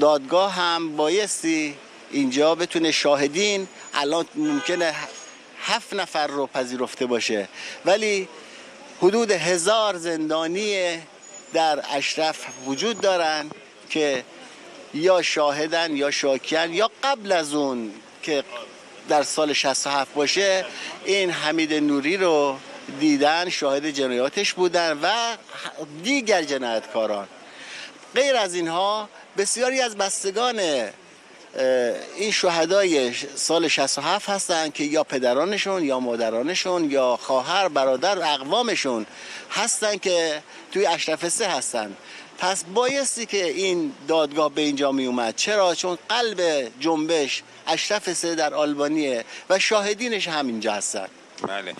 دادگاه هم بایستی اینجا بتونه شاهدین الان ممکنه 7 نفر رو پذیرفته باشه، ولی حدود 1000 زندانی در اشرف وجود دارن که یا شاهدن یا شاکیان یا قبل از اون که در سال 67 باشه این حمید نوری رو دیدن، شاهد جنایاتش بودن و دیگر جنایتکاران. غیر از اینها بسیاری از بستگان این شهدای سال 67 هستند که یا پدرانشون یا مادرانشون یا خواهر برادر اقوامشون هستند که توی اشرف۳ هستند. پس بایستی که این دادگاه به اینجا می اومد. چرا؟ چون قلب جنبش اشرف۳ در آلبانیه و شاهدینش همینجا هستند. بله.